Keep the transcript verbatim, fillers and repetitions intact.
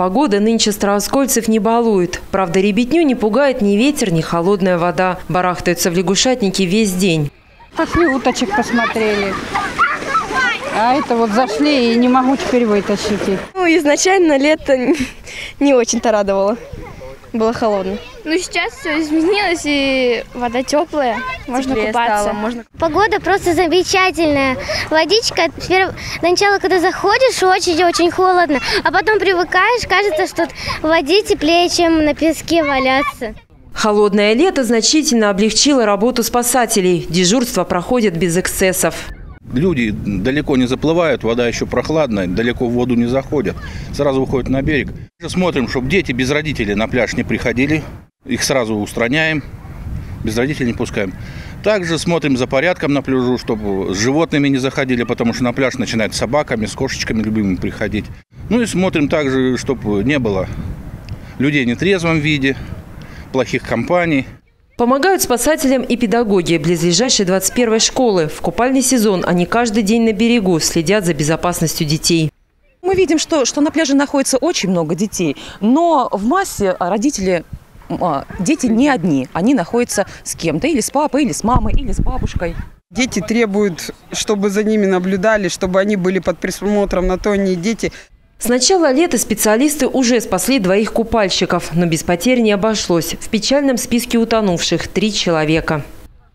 Погода нынче старооскольцев не балует. Правда, ребятню не пугает ни ветер, ни холодная вода. Барахтаются в лягушатнике весь день. Пошли уточек посмотрели. А это вот зашли и не могу теперь вытащить их. Ну, изначально лето не очень-то радовало. Было холодно. Ну, сейчас все изменилось, и вода теплая. Можно теплее купаться. Стало, можно... Погода просто замечательная. Водичка, сначала, когда заходишь, очень-очень холодно. А потом привыкаешь, кажется, что в воде теплее, чем на песке валяться. Холодное лето значительно облегчило работу спасателей. Дежурство проходит без эксцессов. Люди далеко не заплывают, вода еще прохладная, далеко в воду не заходят, сразу уходят на берег. Смотрим, чтобы дети без родителей на пляж не приходили, их сразу устраняем, без родителей не пускаем. Также смотрим за порядком на пляжу, чтобы с животными не заходили, потому что на пляж начинают с собаками, с кошечками любимыми приходить. Ну и смотрим также, чтобы не было людей в нетрезвом виде, плохих компаний. Помогают спасателям и педагоги близлежащей двадцать первой школы. В купальный сезон они каждый день на берегу следят за безопасностью детей. Мы видим, что, что на пляже находится очень много детей, но в массе родители... Дети не одни, они находятся с кем-то, или с папой, или с мамой, или с бабушкой. Дети требуют, чтобы за ними наблюдали, чтобы они были под присмотром, на то они и дети. С начала лета специалисты уже спасли двоих купальщиков, но без потерь не обошлось. В печальном списке утонувших три человека.